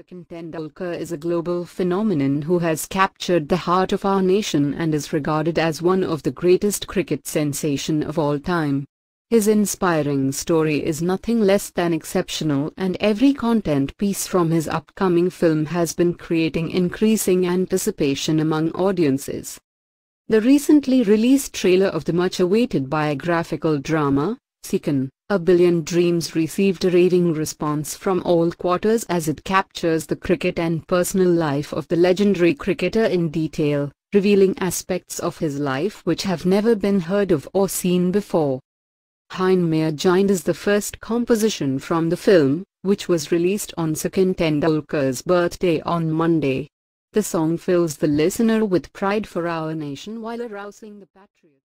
Sachin Tendulkar is a global phenomenon who has captured the heart of our nation and is regarded as one of the greatest cricket sensation of all time. His inspiring story is nothing less than exceptional, and every content piece from his upcoming film has been creating increasing anticipation among audiences. The recently released trailer of the much-awaited biographical drama, Sachin, A Billion Dreams, received a raving response from all quarters as it captures the cricket and personal life of the legendary cricketer in detail, revealing aspects of his life which have never been heard of or seen before. Hind Mere Jind is the first composition from the film, which was released on Sachin Tendulkar's birthday on Monday. The song fills the listener with pride for our nation while arousing the patriot.